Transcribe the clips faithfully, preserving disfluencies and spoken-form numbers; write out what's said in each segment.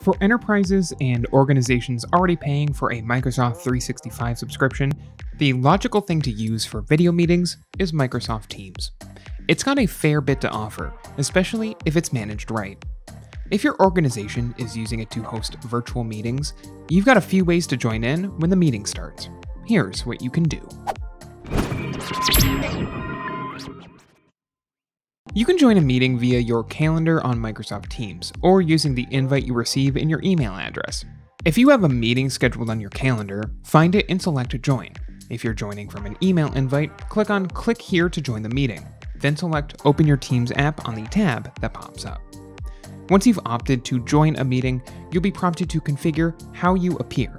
For enterprises and organizations already paying for a Microsoft three sixty-five subscription, the logical thing to use for video meetings is Microsoft Teams. It's got a fair bit to offer, especially if it's managed right. If your organization is using it to host virtual meetings, you've got a few ways to join in when the meeting starts. Here's what you can do. You can join a meeting via your calendar on Microsoft Teams, or using the invite you receive in your email address. If you have a meeting scheduled on your calendar, find it and select Join. If you're joining from an email invite, click on Click Here to join the meeting, then select Open Your Teams app on the tab that pops up. Once you've opted to join a meeting, you'll be prompted to configure how you appear.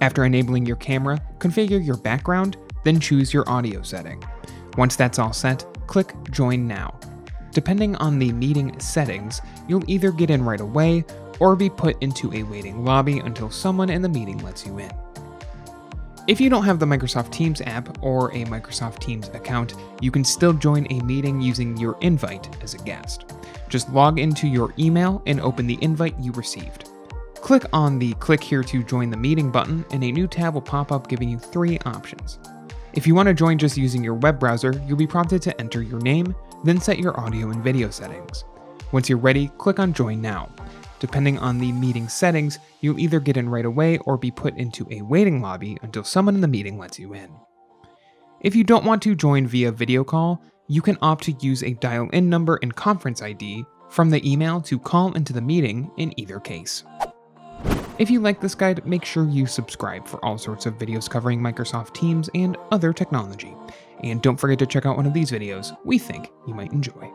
After enabling your camera, configure your background, then choose your audio setting. Once that's all set, click Join Now. Depending on the meeting settings, you'll either get in right away or be put into a waiting lobby until someone in the meeting lets you in. If you don't have the Microsoft Teams app or a Microsoft Teams account, you can still join a meeting using your invite as a guest. Just log into your email and open the invite you received. Click on the Click Here to Join the Meeting button, and a new tab will pop up giving you three options. If you want to join just using your web browser, you'll be prompted to enter your name, then set your audio and video settings. Once you're ready, click on Join Now. Depending on the meeting settings, you'll either get in right away or be put into a waiting lobby until someone in the meeting lets you in. If you don't want to join via video call, you can opt to use a dial-in number and conference I D from the email to call into the meeting in either case. If you like this guide, make sure you subscribe for all sorts of videos covering Microsoft Teams and other technology. And don't forget to check out one of these videos we think you might enjoy.